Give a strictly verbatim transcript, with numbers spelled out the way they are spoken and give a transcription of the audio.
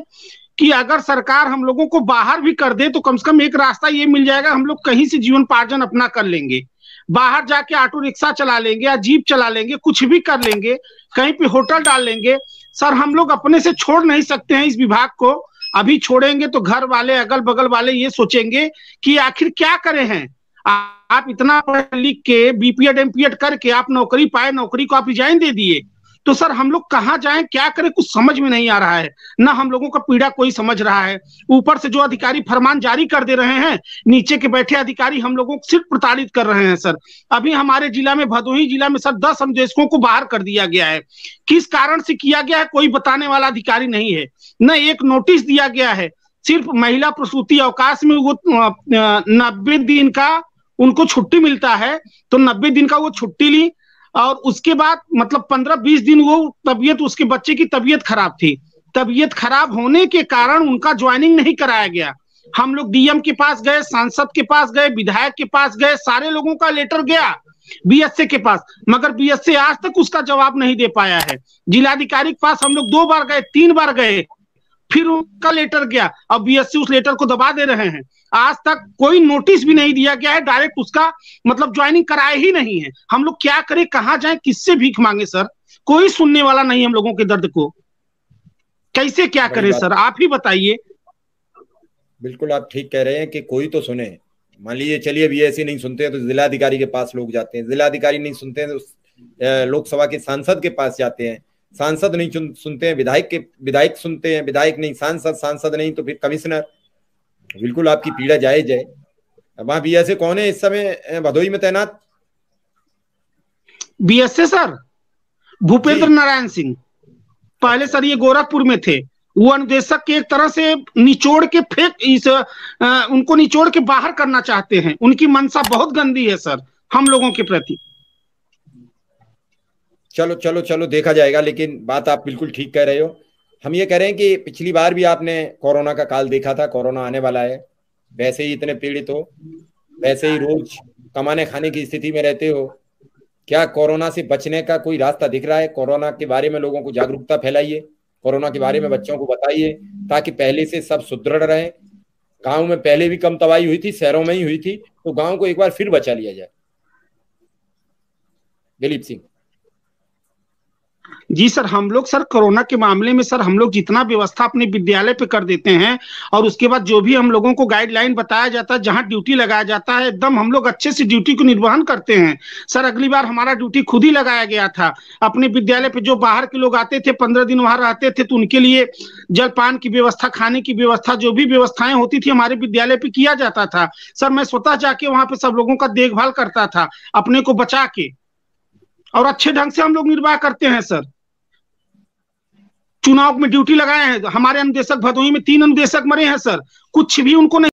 कि अगर सरकार हम लोगों को बाहर भी कर दे तो कम से कम एक रास्ता ये मिल जाएगा, हम लोग कहीं से जीवन पार्जन अपना कर लेंगे, बाहर जाके ऑटो रिक्शा चला लेंगे या जीप चला लेंगे, कुछ भी कर लेंगे, कहीं पे होटल डाल लेंगे। सर हम लोग अपने से छोड़ नहीं सकते हैं इस विभाग को। अभी छोड़ेंगे तो घर वाले, अगल बगल वाले ये सोचेंगे कि आखिर क्या करे हैं आप, इतना पढ़ लिख के बीपीएड एमपीएड करके आप नौकरी पाए, नौकरी को आप रिजाइन दे दिए। तो सर हम लोग कहाँ जाएं, क्या करें, कुछ समझ में नहीं आ रहा है, ना हम लोगों का पीड़ा कोई समझ रहा है। ऊपर से जो अधिकारी फरमान जारी कर दे रहे हैं, नीचे के बैठे अधिकारी हम लोगों को सिर्फ प्रताड़ित कर रहे हैं। सर अभी हमारे जिला में, भदोही जिला में सर दस अनुदेशकों को बाहर कर दिया गया है। किस कारण से किया गया है कोई बताने वाला अधिकारी नहीं है, न एक नोटिस दिया गया है। सिर्फ महिला प्रसूति अवकाश में वो नब्बे दिन का उनको छुट्टी मिलता है, तो नब्बे दिन का वो छुट्टी ली और उसके बाद मतलब पंद्रह बीस दिन वो तबीयत, उसके बच्चे की तबीयत खराब थी, तबीयत खराब होने के कारण उनका ज्वाइनिंग नहीं कराया गया। हम लोग डीएम के पास गए, सांसद के पास गए, विधायक के पास गए, सारे लोगों का लेटर गया बीएसए के पास, मगर बीएसए आज तक उसका जवाब नहीं दे पाया है। जिलाधिकारी के पास हम लोग दो बार गए, तीन बार गए, फिर उनका लेटर गया। अब बीएससी उस लेटर को दबा दे रहे हैं। आज तक कोई नोटिस भी नहीं दिया गया है, डायरेक्ट उसका मतलब ज्वाइनिंग कराया ही नहीं है। हम लोग क्या करें, कहाँ जाएं, किससे भीख मांगे सर, कोई सुनने वाला नहीं हम लोगों के दर्द को। कैसे क्या करें सर, आप ही बताइए। बिल्कुल आप ठीक कह रहे हैं कि कोई तो सुने। मान लीजिए चलिए बीएससी नहीं सुनते तो जिलाधिकारी के पास लोग जाते हैं, जिलाधिकारी नहीं सुनते हैं तो लोकसभा के सांसद के पास जाते हैं, सांसद नहीं सुनते हैं विधायक के, विधायक सुनते हैं, विधायक नहीं सांसद, सांसद नहीं तो फिर कमिश्नर। बिल्कुल आपकी पीड़ा जायज है। वहां बीएसए कौन है इस समय भदोही में तैनात? BSA sir Bhupendra Narayan Singh. पहले सर ये गोरखपुर में थे, वो अनुदेशक के एक तरह से निचोड़ के फेंक इस आ, उनको निचोड़ के बाहर करना चाहते हैं। उनकी मंशा बहुत गंदी है सर हम लोगों के प्रति। चलो चलो चलो देखा जाएगा, लेकिन बात आप बिल्कुल ठीक कह रहे हो। हम ये कह रहे हैं कि पिछली बार भी आपने कोरोना का काल देखा था, कोरोना आने वाला है, वैसे ही इतने पीड़ित हो, वैसे ही रोज कमाने खाने की स्थिति में रहते हो, क्या कोरोना से बचने का कोई रास्ता दिख रहा है? कोरोना के बारे में लोगों को जागरूकता फैलाइए, कोरोना के बारे में बच्चों को बताइए, ताकि पहले से सब सुदृढ़ रहे। गाँव में पहले भी कम तबाही हुई थी, शहरों में ही हुई थी, तो गाँव को एक बार फिर बचा लिया जाए। दिलीप सिंह जी सर हम लोग सर कोरोना के मामले में सर हम लोग जितना व्यवस्था अपने विद्यालय पे कर देते हैं, और उसके बाद जो भी हम लोगों को गाइडलाइन बताया जाता है, जहां ड्यूटी लगाया जाता है, एकदम हम लोग अच्छे से ड्यूटी को निर्वहन करते हैं। सर अगली बार हमारा ड्यूटी खुद ही लगाया गया था अपने विद्यालय पे। जो बाहर के लोग आते थे, पंद्रह दिन वहां रहते थे, तो उनके लिए जलपान की व्यवस्था, खाने की व्यवस्था, जो भी व्यवस्थाएं होती थी हमारे विद्यालय पे किया जाता था। सर मैं स्वतः जाके वहां पे सब लोगों का देखभाल करता था अपने को बचा के, और अच्छे ढंग से हम लोग निर्वाह करते हैं। सर चुनाव में ड्यूटी लगाए हैं, हमारे अनुदेशक भदोही में तीन अनुदेशक मरे हैं सर, कुछ भी उनको नहीं